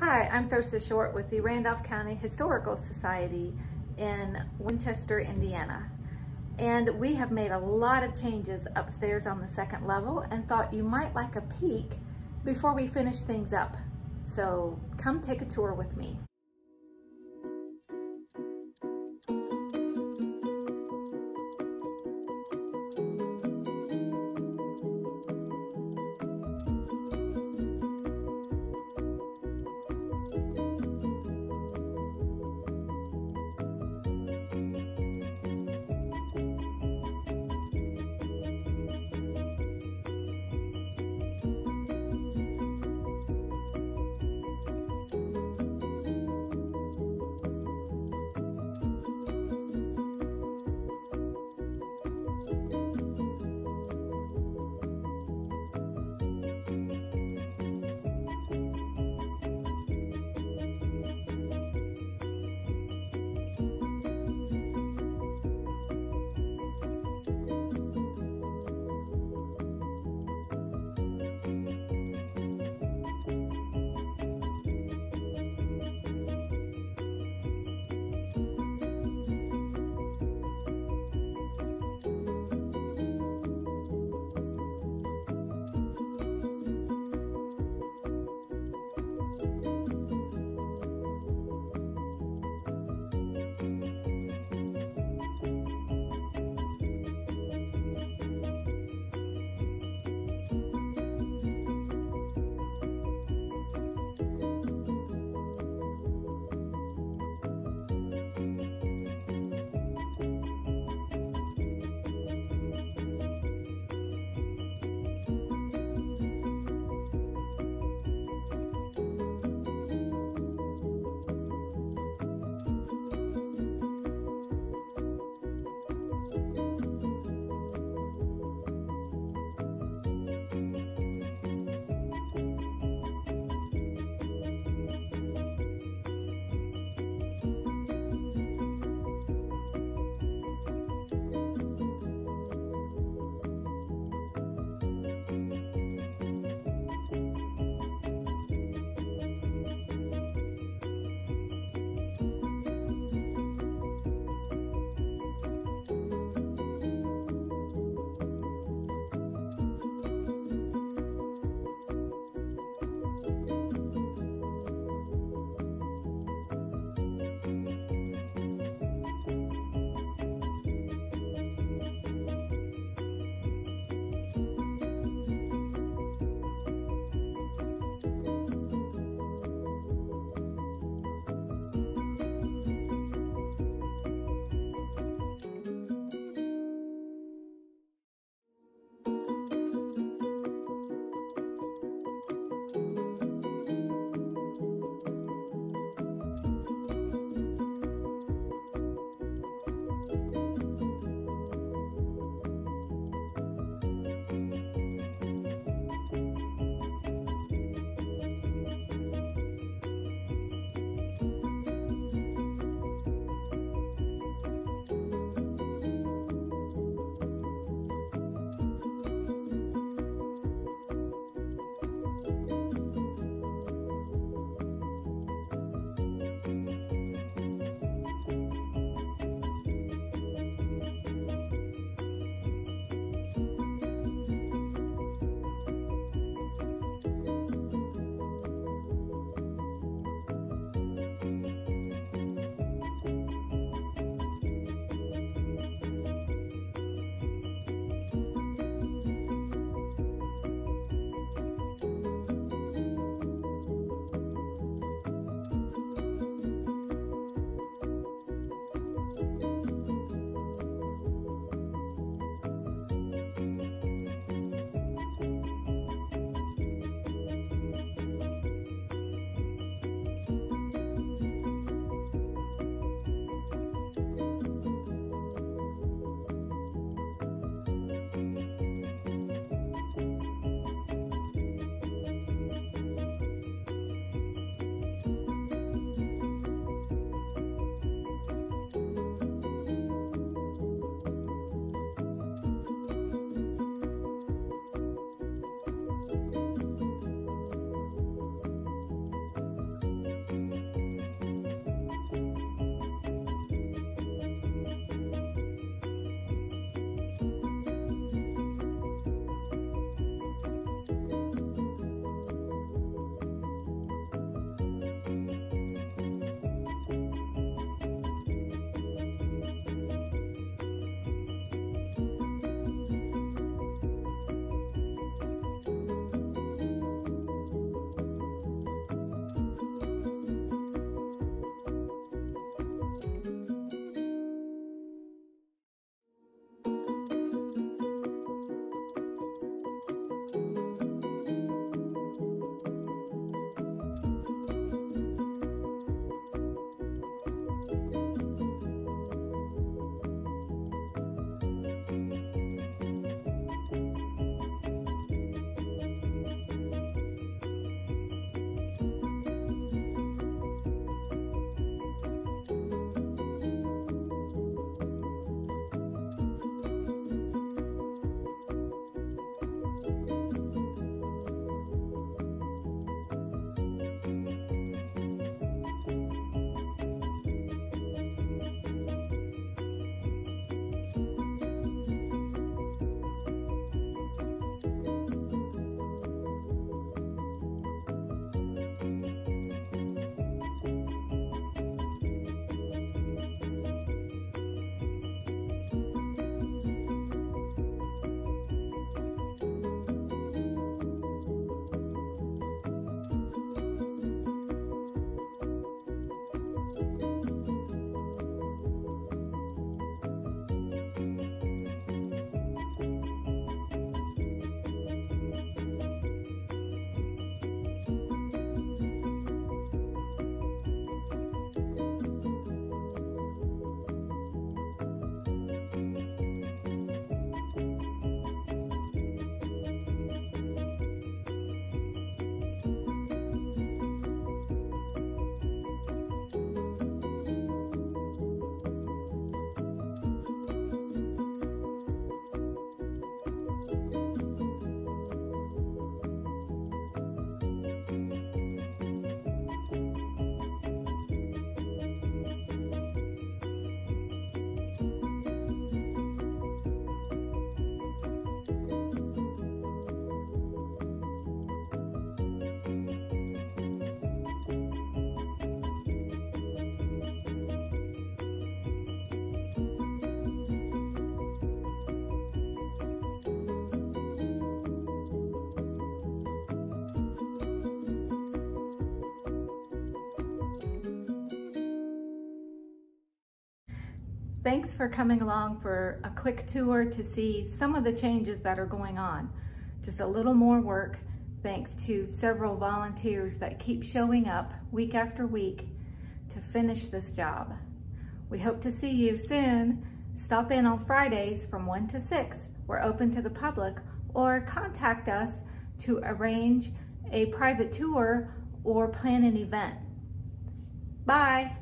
Hi, I'm Thurston Short with the Randolph County Historical Society in Winchester, Indiana. And we have made a lot of changes upstairs on the second level and thought you might like a peek before we finish things up. So come take a tour with me. Thanks for coming along for a quick tour to see some of the changes that are going on. Just a little more work thanks to several volunteers that keep showing up week after week to finish this job. We hope to see you soon. Stop in on Fridays from 1 to 6. We're open to the public, or contact us to arrange a private tour or plan an event. Bye.